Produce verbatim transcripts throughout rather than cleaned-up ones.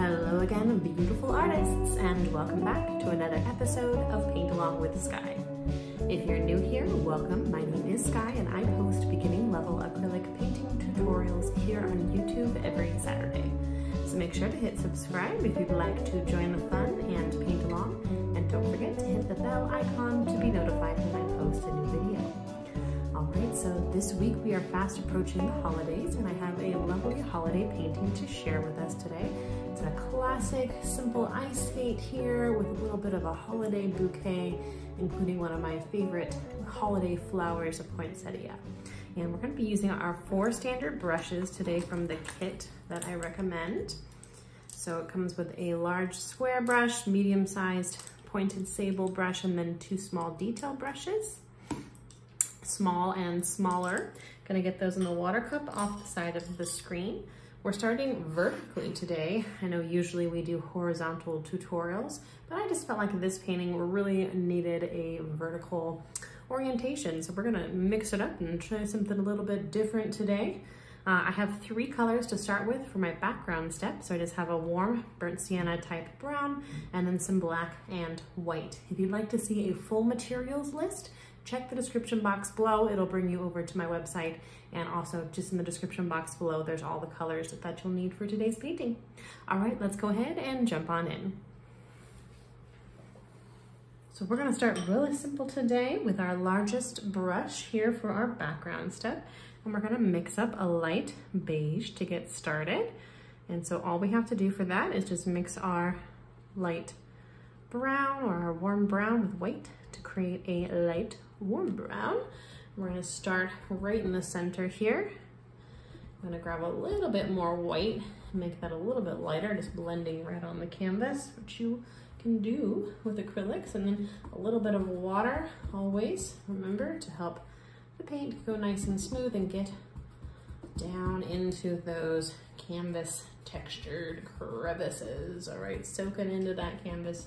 Hello again, beautiful artists, and welcome back to another episode of Paint Along with Skye. If you're new here, welcome. My name is Skye, and I post beginning-level acrylic painting tutorials here on YouTube every Saturday. So make sure to hit subscribe if you'd like to join the fun and paint along, and don't forget to hit the bell icon to be notified when I post a new video. Alright, so this week we are fast approaching the holidays, and I have a lovely holiday painting to share with us today. It's a classic, simple ice skate here with a little bit of a holiday bouquet, including one of my favorite holiday flowers, a poinsettia. And we're going to be using our four standard brushes today from the kit that I recommend. So it comes with a large square brush, medium-sized pointed sable brush, and then two small detail brushes. Small and smaller. Gonna get those in the water cup off the side of the screen. We're starting vertically today. I know usually we do horizontal tutorials, but I just felt like this painting really needed a vertical orientation. So we're gonna mix it up and try something a little bit different today. Uh, I have three colors to start with for my background step. So I just have a warm burnt sienna type brown and then some black and white. If you'd like to see a full materials list, check the description box below. It'll bring you over to my website, and also just in the description box below, there's all the colors that you'll need for today's painting. All right, let's go ahead and jump on in. So we're gonna start really simple today with our largest brush here for our background step. And we're gonna mix up a light beige to get started. And so all we have to do for that is just mix our light brown or our warm brown with white to create a light warm brown. We're gonna start right in the center here. I'm gonna grab a little bit more white, make that a little bit lighter, just blending right on the canvas, which you can do with acrylics, and then a little bit of water always, remember, to help the paint go nice and smooth and get down into those canvas textured crevices. All right, soaking into that canvas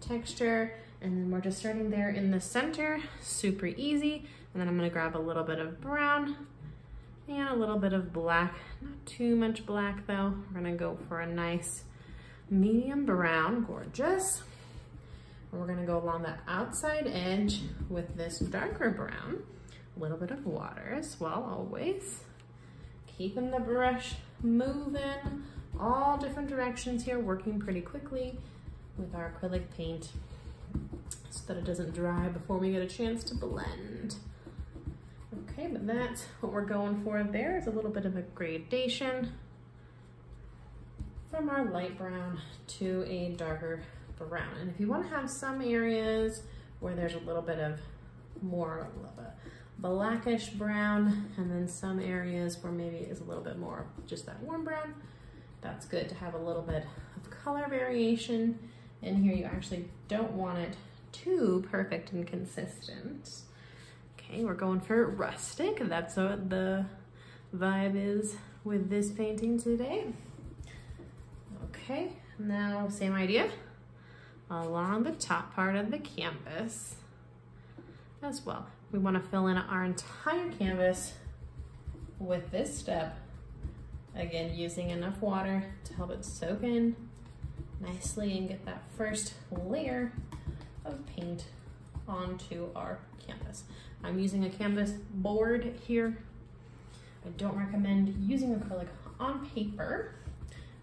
texture. And then we're just starting there in the center, super easy. And then I'm gonna grab a little bit of brown and a little bit of black, not too much black though. We're gonna go for a nice medium brown, gorgeous. And we're gonna go along the outside edge with this darker brown, a little bit of water as well, always. Keeping the brush moving, all different directions here, working pretty quickly with our acrylic paint, so that it doesn't dry before we get a chance to blend. Okay, but that's what we're going for there, is a little bit of a gradation from our light brown to a darker brown. And if you want to have some areas where there's a little bit of more of a blackish brown, and then some areas where maybe it's a little bit more just that warm brown, that's good to have a little bit of color variation. And here you actually don't want it too perfect and consistent. Okay, we're going for rustic. That's what the vibe is with this painting today. Okay, now same idea. Along the top part of the canvas as well. We want to fill in our entire canvas with this step. Again, using enough water to help it soak in nicely and get that first layer of paint onto our canvas. I'm using a canvas board here. I don't recommend using acrylic on paper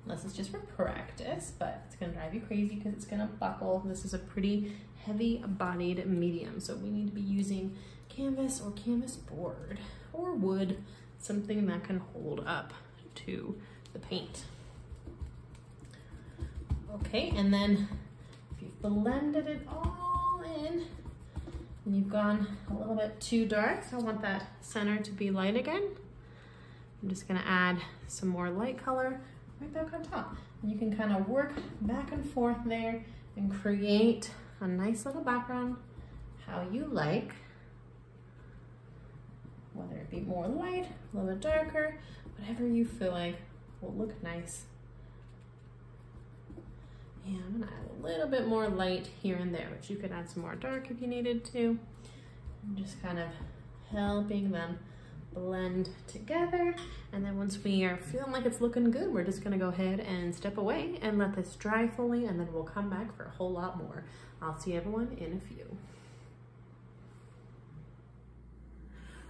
unless it's just for practice, but it's gonna drive you crazy because it's gonna buckle. This is a pretty heavy bodied medium, so we need to be using canvas or canvas board or wood, something that can hold up to the paint. Okay, and then if you've blended it all in and you've gone a little bit too dark, so I want that center to be light again, I'm just gonna add some more light color right back on top. And you can kind of work back and forth there and create a nice little background how you like, whether it be more light, a little bit darker, whatever you feel like will look nice. And I'm gonna add a little bit more light here and there, but you could add some more dark if you needed to. I'm just kind of helping them blend together. And then once we are feeling like it's looking good, we're just gonna go ahead and step away and let this dry fully, and then we'll come back for a whole lot more. I'll see everyone in a few.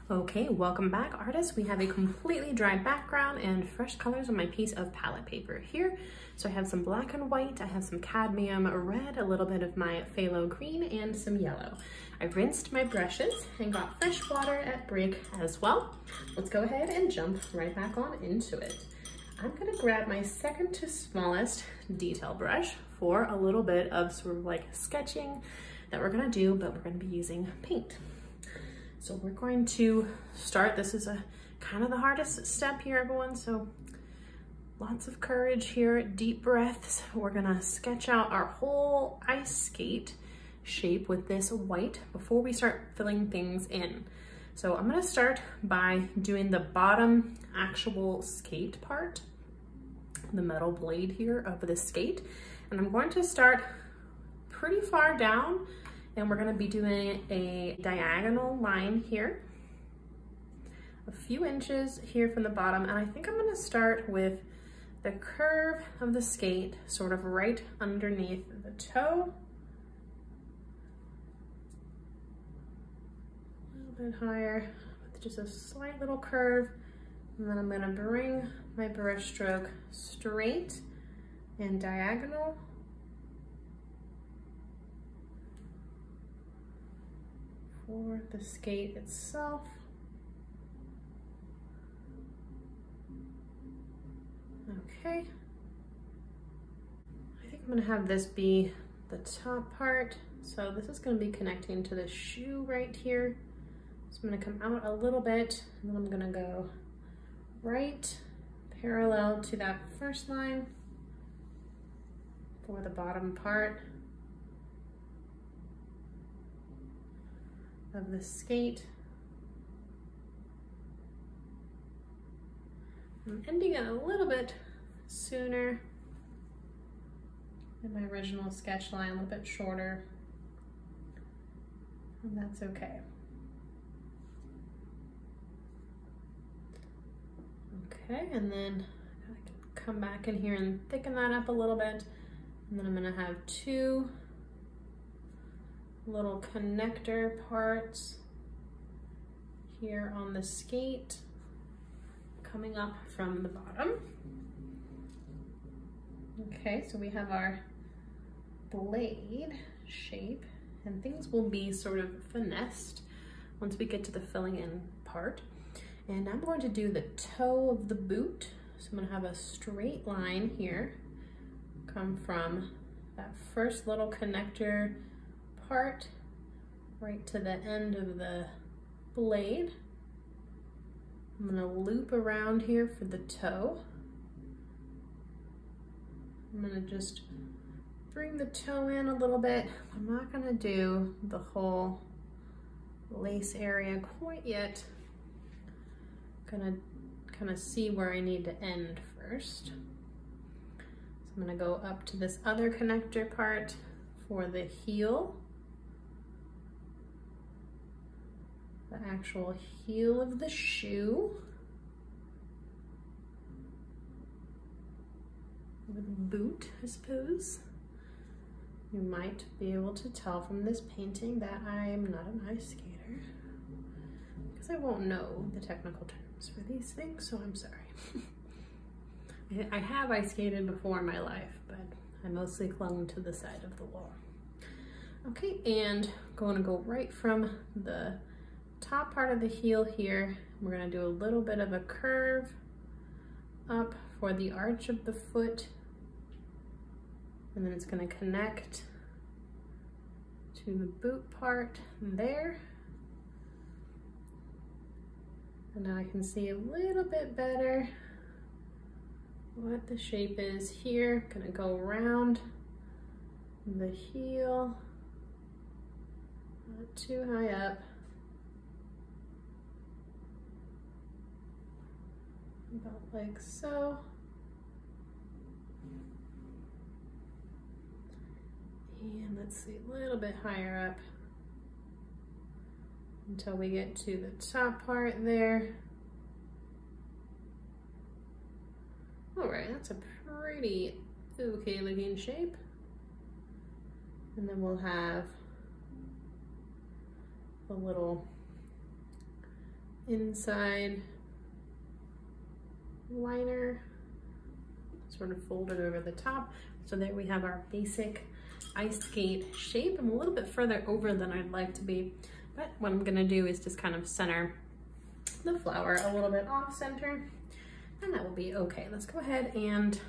Okay, welcome back, artists. We have a completely dry background and fresh colors on my piece of palette paper here. So I have some black and white, I have some cadmium red, a little bit of my phthalo green, and some yellow. I rinsed my brushes and got fresh water at break as well. Let's go ahead and jump right back on into it. I'm gonna grab my second to smallest detail brush for a little bit of sort of like sketching that we're gonna do, but we're gonna be using paint. So we're going to start, this is a kind of the hardest step here, everyone, so lots of courage here, deep breaths. We're gonna sketch out our whole ice skate shape with this white before we start filling things in. So I'm gonna start by doing the bottom actual skate part, the metal blade here of the skate, and I'm going to start pretty far down. And we're gonna be doing a diagonal line here, a few inches here from the bottom. And I think I'm gonna start with the curve of the skate, sort of right underneath the toe. A little bit higher, with just a slight little curve. And then I'm gonna bring my brush stroke straight and diagonal. For the skate itself. Okay. I think I'm gonna have this be the top part. So this is gonna be connecting to the shoe right here. So I'm gonna come out a little bit and then I'm gonna go right parallel to that first line for the bottom part of the skate. I'm ending it a little bit sooner than my original sketch line, a little bit shorter, and that's okay. Okay, and then I can come back in here and thicken that up a little bit, and then I'm gonna have two little connector parts here on the skate coming up from the bottom. Okay, so we have our blade shape and things will be sort of finessed once we get to the filling in part. And I'm going to do the toe of the boot. So I'm gonna have a straight line here come from that first little connector part right to the end of the blade. I'm going to loop around here for the toe. I'm going to just bring the toe in a little bit. I'm not going to do the whole lace area quite yet. I'm going to kind of see where I need to end first. So I'm going to go up to this other connector part for the heel. The actual heel of the shoe, the boot, I suppose. You might be able to tell from this painting that I am not an ice skater because I won't know the technical terms for these things, so I'm sorry. I have ice skated before in my life, but I mostly clung to the side of the wall. Okay, and I'm going to go right from the top part of the heel here. We're gonna do a little bit of a curve up for the arch of the foot, and then it's gonna connect to the boot part there. And now I can see a little bit better what the shape is here. Gonna go around the heel, not too high up. About like so. And let's see, a little bit higher up until we get to the top part there. Alright, that's a pretty okay looking shape. And then we'll have the little inside liner sort of folded over the top. So there we have our basic ice skate shape. I'm a little bit further over than I'd like to be, but what I'm gonna do is just kind of center the flower a little bit off center, and that will be okay. Let's go ahead and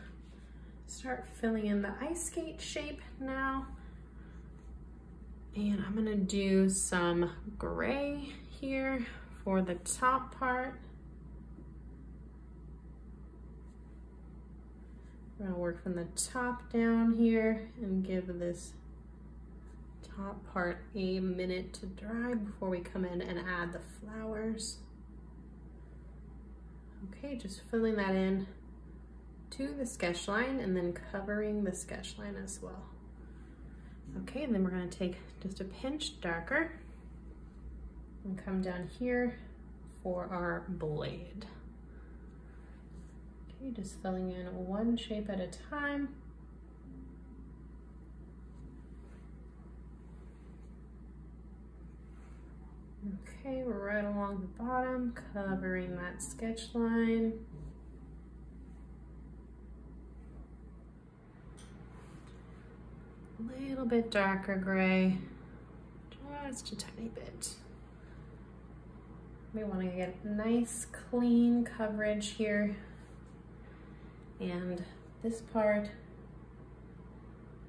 start filling in the ice skate shape now. And I'm gonna do some gray here for the top part. We're gonna work from the top down here and give this top part a minute to dry before we come in and add the flowers. Okay, just filling that in to the sketch line and then covering the sketch line as well. Okay, and then we're gonna take just a pinch darker and come down here for our blade. Okay, just filling in one shape at a time. Okay, we're right along the bottom, covering that sketch line. A little bit darker gray, just a tiny bit. We want to get nice clean coverage here, and this part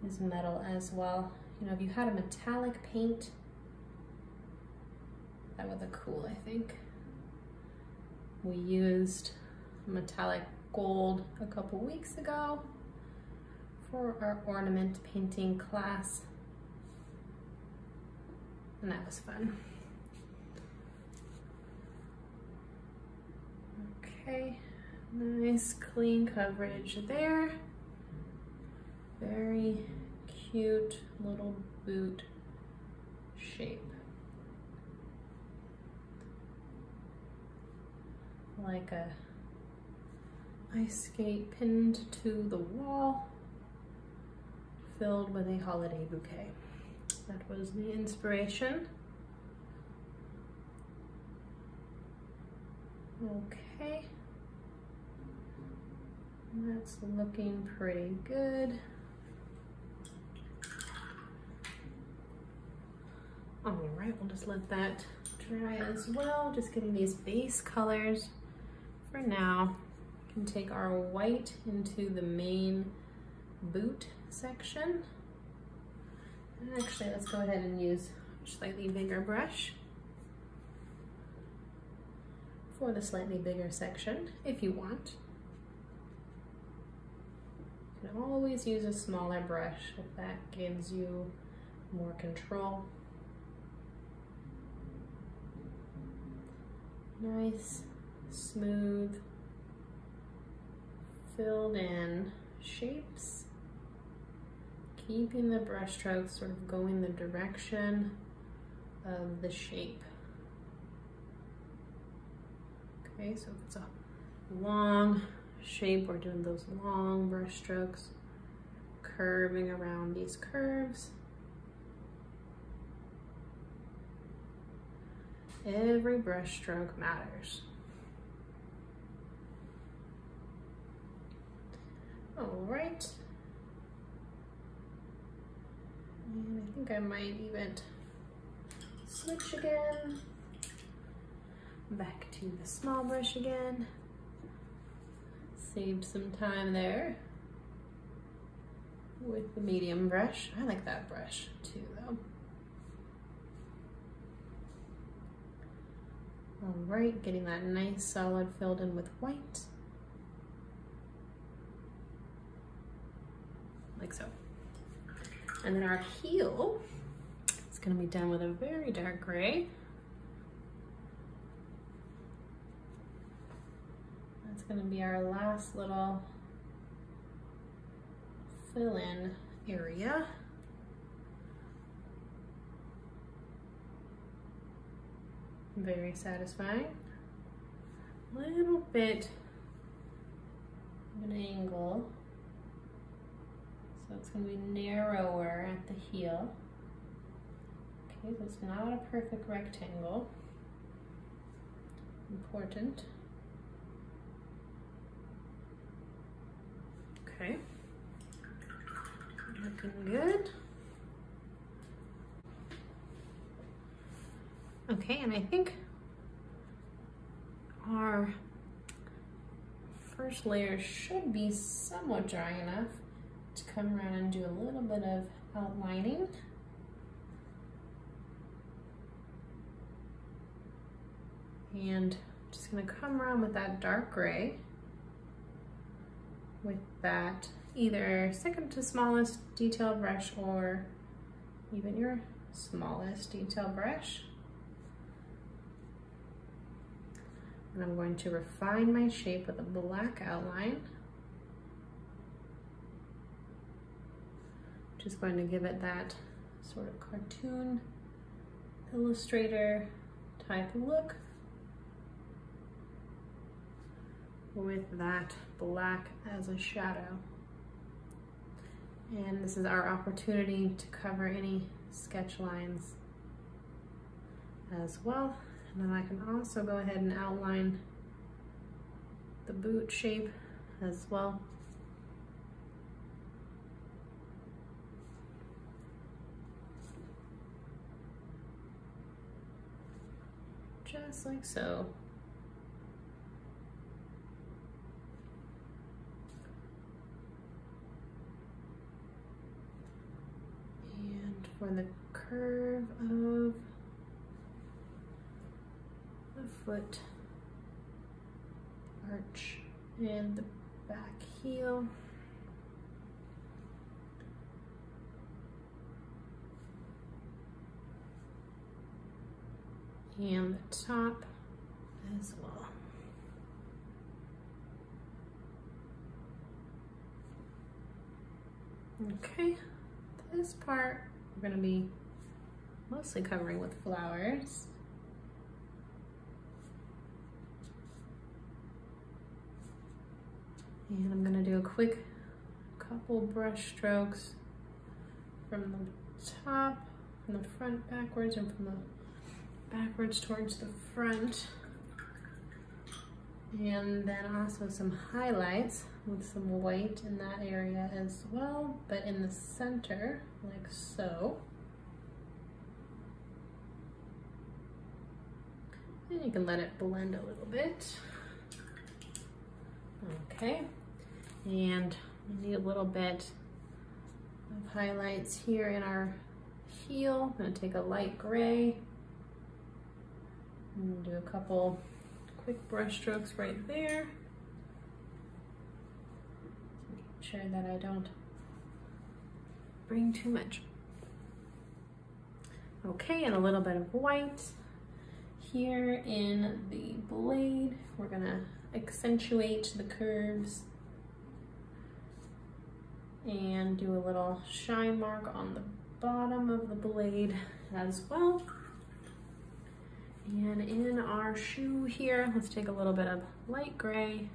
is metal as well. You know, if you had a metallic paint, that would look cool, I think. We used metallic gold a couple weeks ago for our ornament painting class, and that was fun. Okay, nice clean coverage there. Very cute little boot shape. Like a ice skate pinned to the wall, filled with a holiday bouquet. That was the inspiration. Okay, that's looking pretty good. All right, we'll just let that dry as well. Just getting these base colors for now. We can take our white into the main boot section. And actually, let's go ahead and use a slightly bigger brush for the slightly bigger section, if you want. You can always use a smaller brush if that gives you more control. Nice, smooth, filled in shapes. Keeping the brush strokes sort of going the direction of the shape. Okay, so if it's a long shape, we're doing those long brush strokes, curving around these curves. Every brush stroke matters. All right. And I think I might even switch again. Back to the small brush again. Saved some time there with the medium brush. I like that brush too, though. All right, getting that nice solid filled in with white. Like so. And then our heel is gonna be done with a very dark gray. That's gonna be our last little fill-in area. Very satisfying. A little bit of an angle. So it's going to be narrower at the heel. Okay, so it's not a perfect rectangle. Important. Okay. Looking good. Okay, and I think our first layer should be somewhat dry enough to come around and do a little bit of outlining. And I'm just gonna come around with that dark gray, with that either second to smallest detail brush or even your smallest detail brush. And I'm going to refine my shape with a black outline. Just going to give it that sort of cartoon illustrator type look with that black as a shadow. And this is our opportunity to cover any sketch lines as well. And then I can also go ahead and outline the boot shape as well. Just like so. And for the curve of foot, arch, and the back heel. And the top as well. Okay, this part we're going to be mostly covering with flowers. And I'm gonna do a quick couple brush strokes from the top, from the front backwards, and from the backwards towards the front. And then also some highlights with some white in that area as well, but in the center, like so. And you can let it blend a little bit. Okay, and we need a little bit of highlights here in our heel. I'm going to take a light gray and do a couple quick brush strokes right there. Make sure that I don't bring too much. Okay, and a little bit of white here in the blade. We're going to accentuate the curves and do a little shine mark on the bottom of the blade as well. And in our shoe here, let's take a little bit of light gray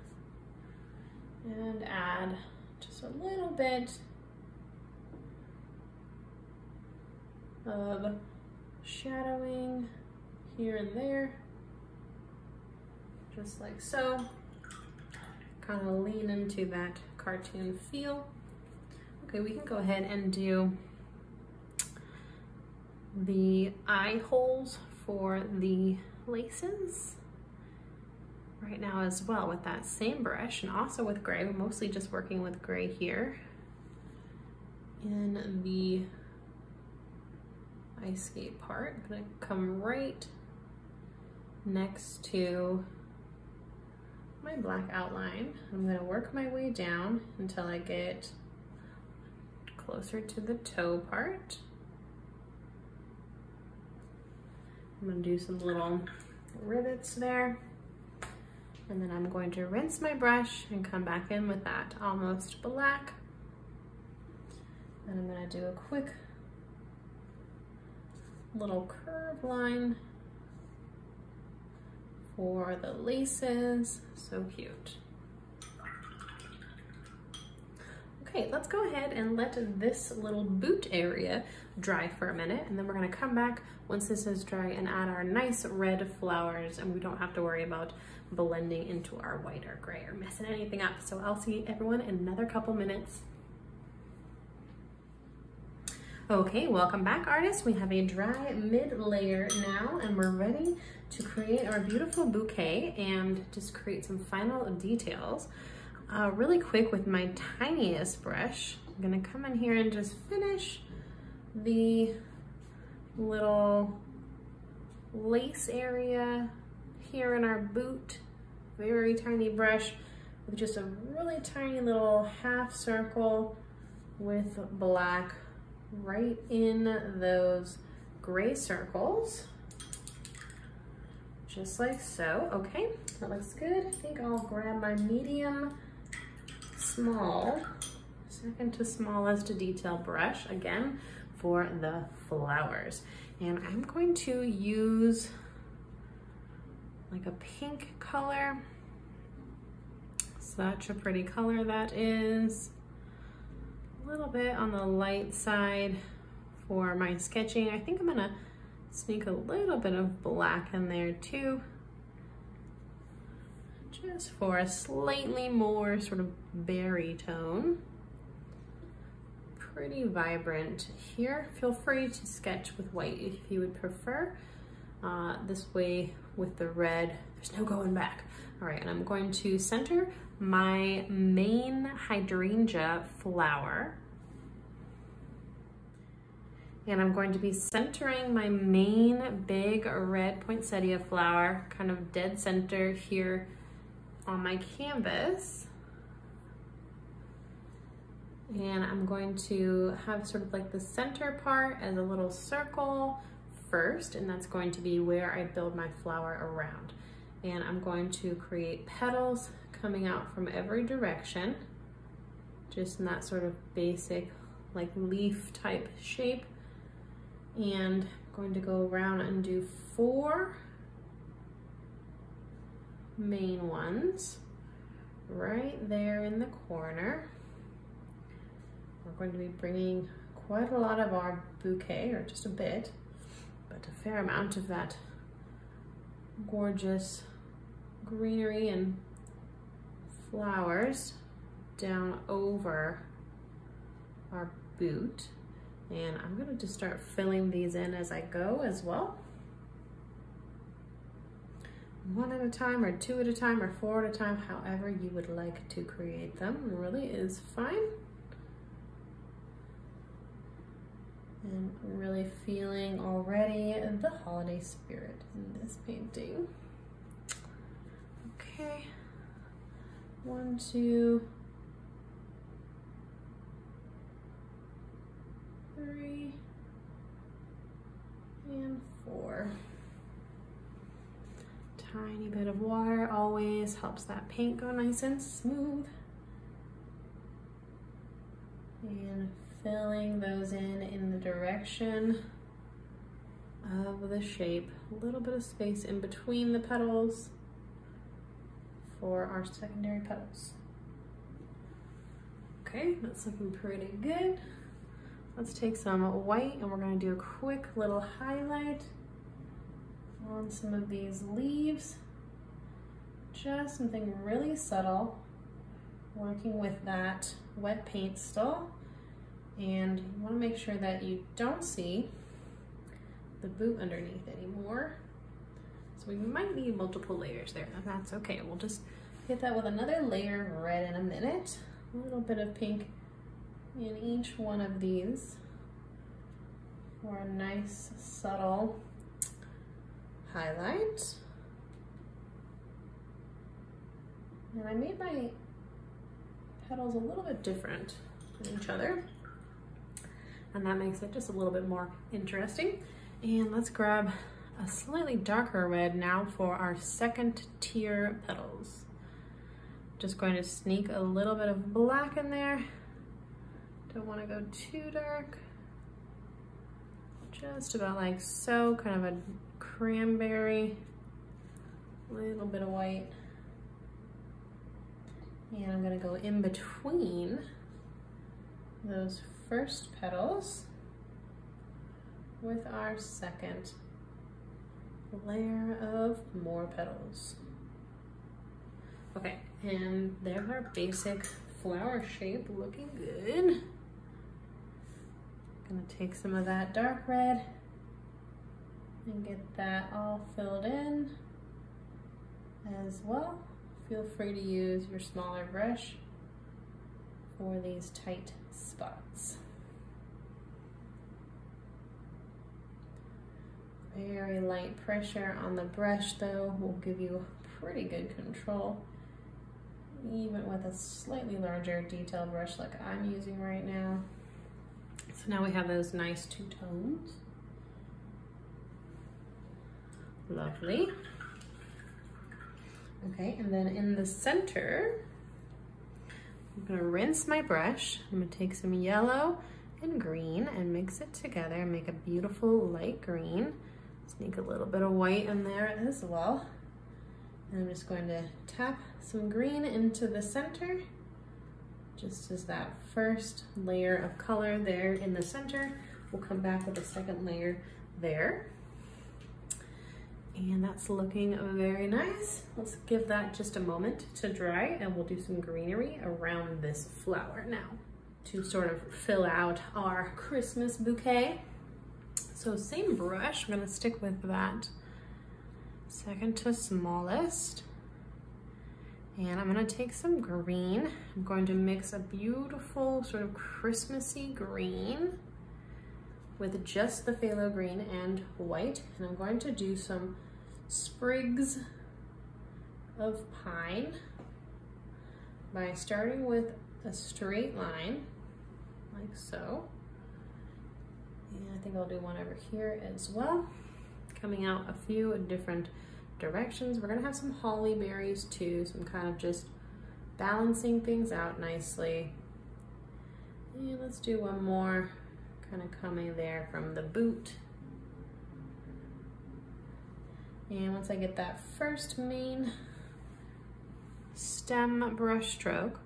and add just a little bit of shadowing here and there. Just like so, kind of lean into that cartoon feel. Okay, we can go ahead and do the eye holes for the laces right now as well with that same brush and also with gray. We're mostly just working with gray here in the ice skate part. I'm gonna come right next to my black outline. I'm gonna work my way down until I get closer to the toe part. I'm gonna do some little rivets there. And then I'm going to rinse my brush and come back in with that almost black. And I'm gonna do a quick little curve line for the laces, so cute. Great, let's go ahead and let this little boot area dry for a minute, and then we're gonna come back once this is dry and add our nice red flowers, and we don't have to worry about blending into our white or gray or messing anything up. So I'll see everyone in another couple minutes. Okay, welcome back, artists. We have a dry mid layer now, and we're ready to create our beautiful bouquet and just create some final details. Uh, really quick with my tiniest brush, I'm gonna come in here and just finish the little lace area here in our boot. Very tiny brush with just a really tiny little half circle with black right in those gray circles. Just like so. Okay, that looks good. I think I'll grab my medium small, second to smallest detail brush again for the flowers. And I'm going to use like a pink color. Such a pretty color that is. A little bit on the light side for my sketching. I think I'm gonna sneak a little bit of black in there too, just for a slightly more sort of berry tone. Pretty vibrant here. Feel free to sketch with white if you would prefer. Uh, this way with the red, there's no going back. All right, and I'm going to center my main hydrangea flower. And I'm going to be centering my main big red poinsettia flower, kind of dead center here on my canvas. And I'm going to have sort of like the center part as a little circle first, and that's going to be where I build my flower around. And I'm going to create petals coming out from every direction, just in that sort of basic like leaf type shape. And I'm going to go around and do four main ones right there in the corner. We're going to be bringing quite a lot of our bouquet, or just a bit, but a fair amount of that gorgeous greenery and flowers down over our boot. And I'm gonna just start filling these in as I go as well. One at a time, or two at a time, or four at a time, however you would like to create them. It really is fine. And really feeling already the holiday spirit in this painting. Okay, one, two, three and four. Tiny bit of water always helps that paint go nice and smooth. And filling those in in the direction of the shape. A little bit of space in between the petals for our secondary petals. Okay, that's looking pretty good. Let's take some white, and we're gonna do a quick little highlight on some of these leaves. Just something really subtle, working with that wet paint still. And you wanna make sure that you don't see the boot underneath anymore. So we might need multiple layers there, and that's okay. We'll just hit that with another layer of red in a minute. A little bit of pink in each one of these for a nice subtle highlight. And I made my petals a little bit different from each other, and that makes it just a little bit more interesting. And let's grab a slightly darker red now for our second tier petals. Just going to sneak a little bit of black in there. Don't want to go too dark. Just about like so, kind of a cranberry, little bit of white. And I'm gonna go in between those first petals with our second layer of more petals. Okay, and there's our basic flower shape looking good. Gonna take some of that dark red and get that all filled in as well. Feel free to use your smaller brush for these tight spots. Very light pressure on the brush though will give you pretty good control, even with a slightly larger detail brush like I'm using right now. So now we have those nice two tones. Lovely. Okay, and then in the center, I'm gonna rinse my brush. I'm gonna take some yellow and green and mix it together and make a beautiful light green. Sneak a little bit of white in there as well. And I'm just going to tap some green into the center, just as that first layer of color there in the center. We'll come back with a second layer there. And that's looking very nice. Let's give that just a moment to dry and we'll do some greenery around this flower now to sort of fill out our Christmas bouquet. So same brush, we're gonna stick with that second to smallest. And I'm gonna take some green. I'm going to mix a beautiful sort of Christmassy green with just the phthalo green and white. And I'm going to do some sprigs of pine by starting with a straight line, like so. And I think I'll do one over here as well. Coming out a few different directions. We're gonna have some holly berries too, so I'm kind of just balancing things out nicely. And let's do one more. Kind of coming there from the boot. And once I get that first main stem brush stroke,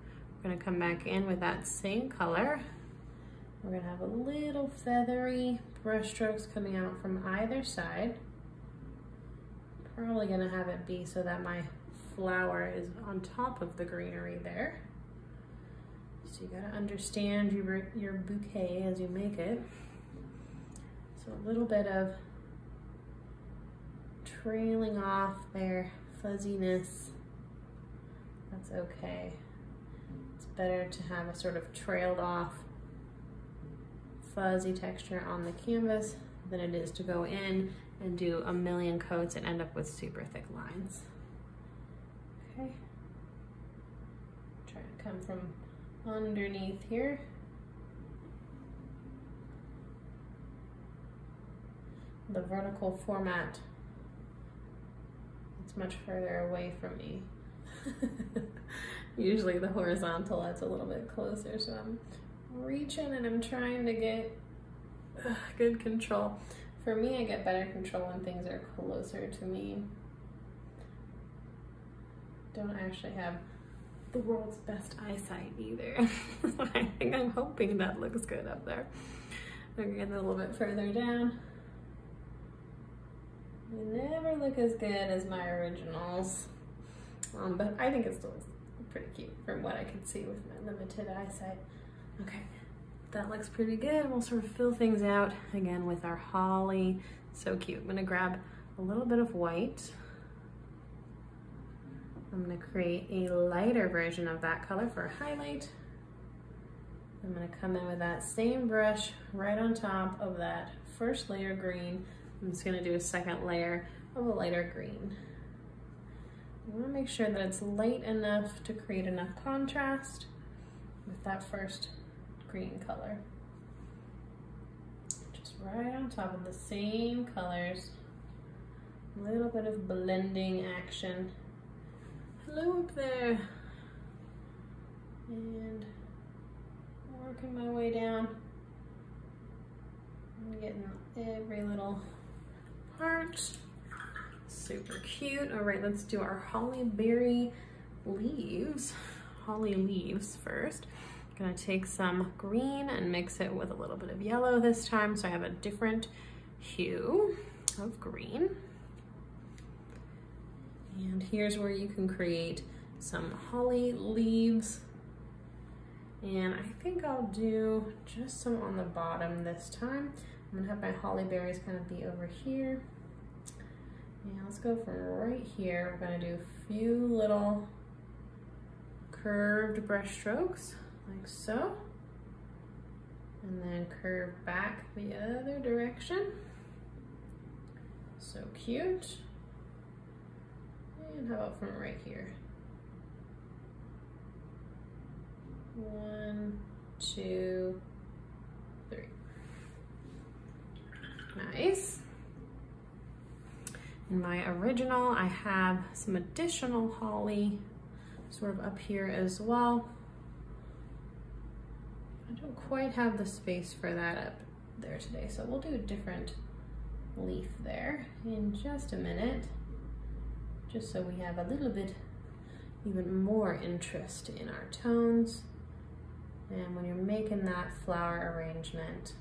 we're gonna come back in with that same color. We're gonna have a little feathery brush strokes coming out from either side. Probably gonna have it be so that my flower is on top of the greenery there. So you gotta understand your, your bouquet as you make it. So a little bit of trailing off their fuzziness. That's okay. It's better to have a sort of trailed off fuzzy texture on the canvas than it is to go in and do a million coats and end up with super thick lines. Okay. Try to come from underneath here. The vertical format, it's much further away from me. Usually the horizontal, that's a little bit closer, so I'm reaching and I'm trying to get uh, good control. For me, I get better control when things are closer to me. Don't actually have the world's best eyesight either. I think I'm hoping that looks good up there. We're getting a little bit further down. They never look as good as my originals, um, but I think it still looks pretty cute from what I can see with my limited eyesight. Okay, that looks pretty good. We'll sort of fill things out again with our holly. So cute. I'm gonna grab a little bit of white. I'm gonna create a lighter version of that color for a highlight. I'm gonna come in with that same brush right on top of that first layer green. I'm just gonna do a second layer of a lighter green. You wanna make sure that it's light enough to create enough contrast with that first green color. Just right on top of the same colors. A little bit of blending action. Hello up there, and working my way down. I'm getting every little part. Super cute. All right, let's do our holly berry leaves, holly leaves first. I'm gonna take some green and mix it with a little bit of yellow this time, so I have a different hue of green. And here's where you can create some holly leaves. And I think I'll do just some on the bottom this time. I'm gonna have my holly berries kind of be over here. Yeah, let's go from right here. We're gonna do a few little curved brush strokes, like so. And then curve back the other direction. So cute. And how about from right here? One, two, three. Nice. In my original, I have some additional holly sort of up here as well. I don't quite have the space for that up there today, so we'll do a different leaf there in just a minute, just so we have a little bit even more interest in our tones. And when you're making that flower arrangement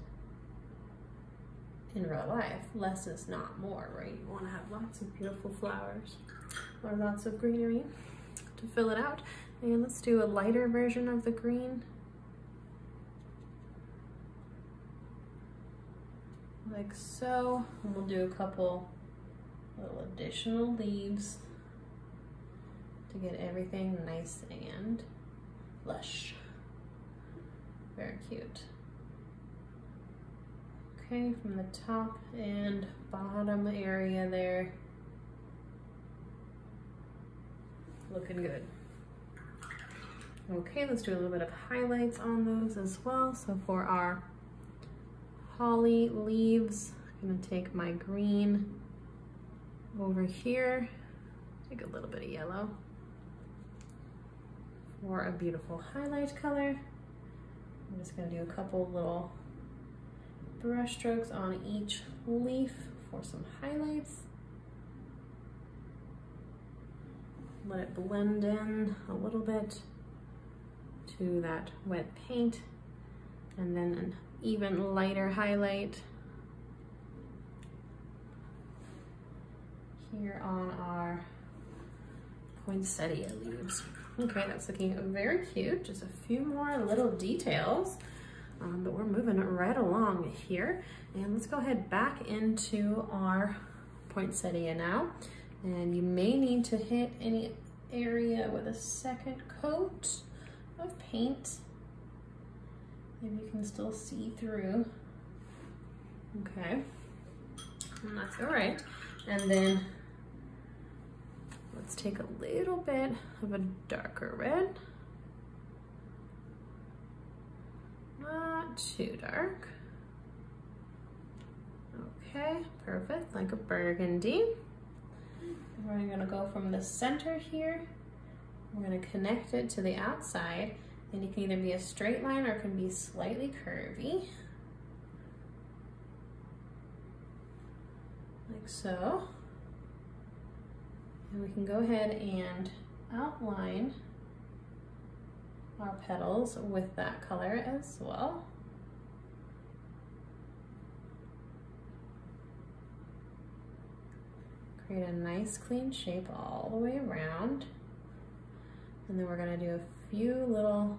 in real life, less is not more, right? You want to have lots of beautiful flowers or lots of greenery to fill it out. And let's do a lighter version of the green, like so. And we'll do a couple little additional leaves to get everything nice and lush. Very cute. Okay, from the top and bottom area there. Looking good. Okay, let's do a little bit of highlights on those as well. So for our holly leaves, I'm gonna take my green over here, take a little bit of yellow for a beautiful highlight color. I'm just gonna do a couple little brush strokes on each leaf for some highlights. Let it blend in a little bit to that wet paint, and then an even lighter highlight here on our poinsettia leaves. Okay, that's looking very cute. Just a few more little details, um, but we're moving right along here. And let's go ahead back into our poinsettia now. And you may need to hit any area with a second coat of paint. Maybe you can still see through. Okay, and that's all right. And then let's take a little bit of a darker red. Not too dark. Okay, perfect, like a burgundy. We're gonna go from the center here. We're gonna connect it to the outside, and it can either be a straight line or it can be slightly curvy. Like so. And we can go ahead and outline our petals with that color as well. Create a nice clean shape all the way around. And then we're gonna do a few little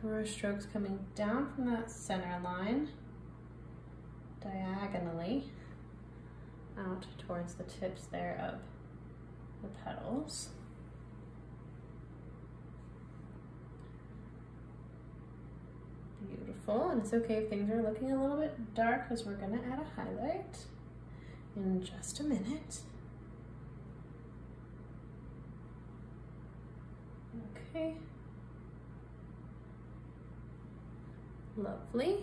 brush strokes coming down from that center line diagonally out towards the tips there of the petals. Beautiful, and it's okay if things are looking a little bit dark because we're gonna add a highlight in just a minute. Okay. Lovely.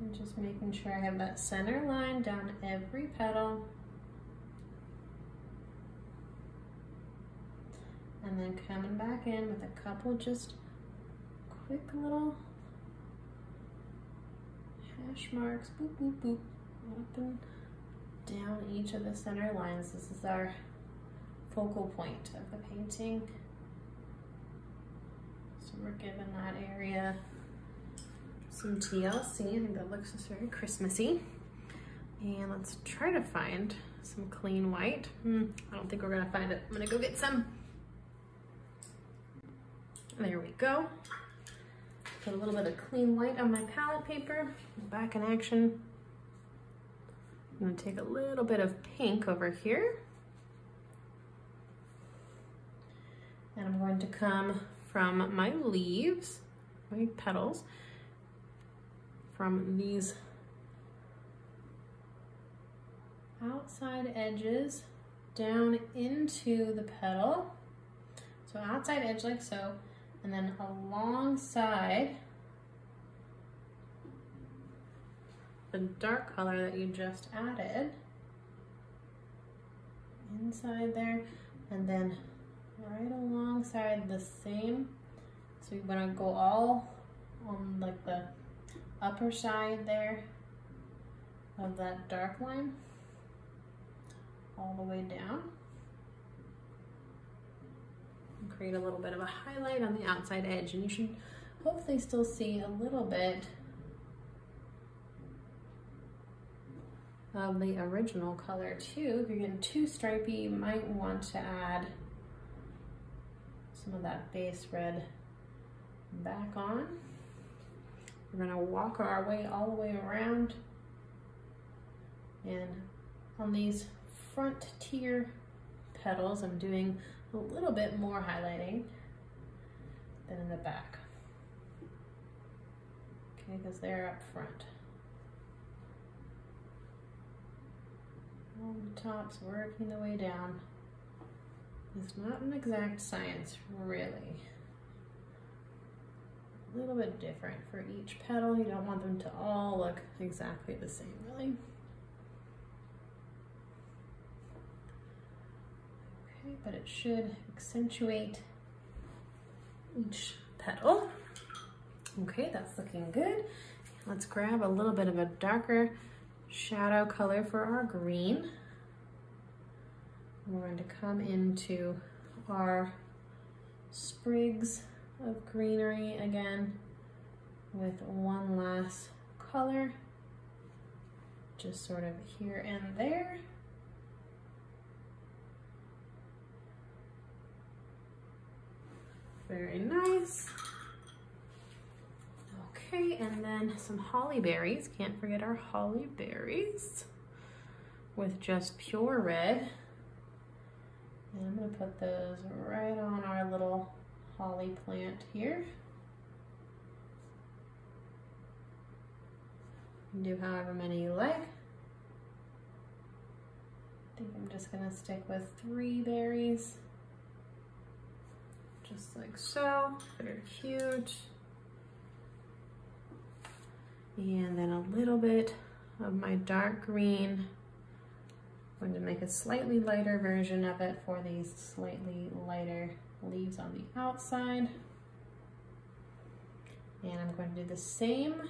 And just making sure I have that center line down every petal. And then coming back in with a couple just quick little hash marks, boop, boop, boop, up and down each of the center lines. This is our focal point of the painting. we're giving that area some T L C. I think that looks just very Christmassy. And let's try to find some clean white. Hmm, I don't think we're gonna find it. I'm gonna go get some. There we go. Put a little bit of clean white on my palette paper. Back in action. I'm gonna take a little bit of pink over here. And I'm going to come from my leaves, my petals, from these outside edges down into the petal. So outside edge like so, and then alongside the dark color that you just added, inside there, and then right alongside the same. So you want to go all on like the upper side there of that dark line, all the way down. And create a little bit of a highlight on the outside edge, and you should hopefully still see a little bit of the original color too. If you're getting too stripy, you might want to add some of that base red back on. We're gonna walk our way all the way around, and on these front tier petals, I'm doing a little bit more highlighting than in the back. Okay, because they're up front. On the tops, working the way down. It's not an exact science, really. A little bit different for each petal. You don't want them to all look exactly the same, really. Okay, but it should accentuate each petal. Okay, that's looking good. Let's grab a little bit of a darker shadow color for our green. We're going to come into our sprigs of greenery again with one last color, just sort of here and there. Very nice. Okay, and then some holly berries. Can't forget our holly berries with just pure red. And I'm going to put those right on our little holly plant here. You can do however many you like. I think I'm just going to stick with three berries. Just like so. They're huge. And then a little bit of my dark green. I'm going to make a slightly lighter version of it for these slightly lighter leaves on the outside. And I'm going to do the same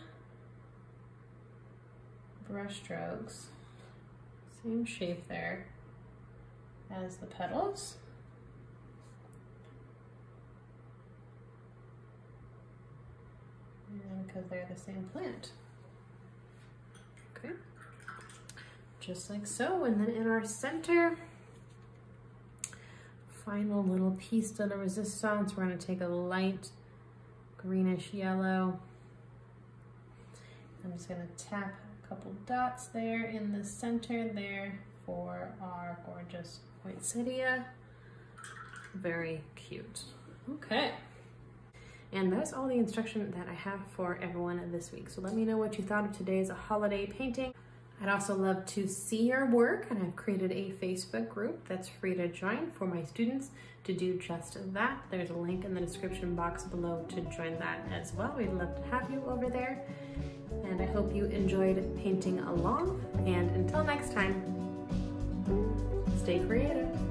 brush strokes, same shape there as the petals. And because they're the same plant. Okay. Just like so, and then in our center, final little piece de la resistance, we're going to take a light greenish yellow. I'm just going to tap a couple dots there in the center there for our gorgeous poinsettia. Very cute. Okay. And that's all the instruction that I have for everyone this week. So let me know what you thought of today's holiday painting. I'd also love to see your work, and I've created a Facebook group that's free to join for my students to do just that. There's a link in the description box below to join that as well. We'd love to have you over there, and I hope you enjoyed painting along, and until next time, stay creative.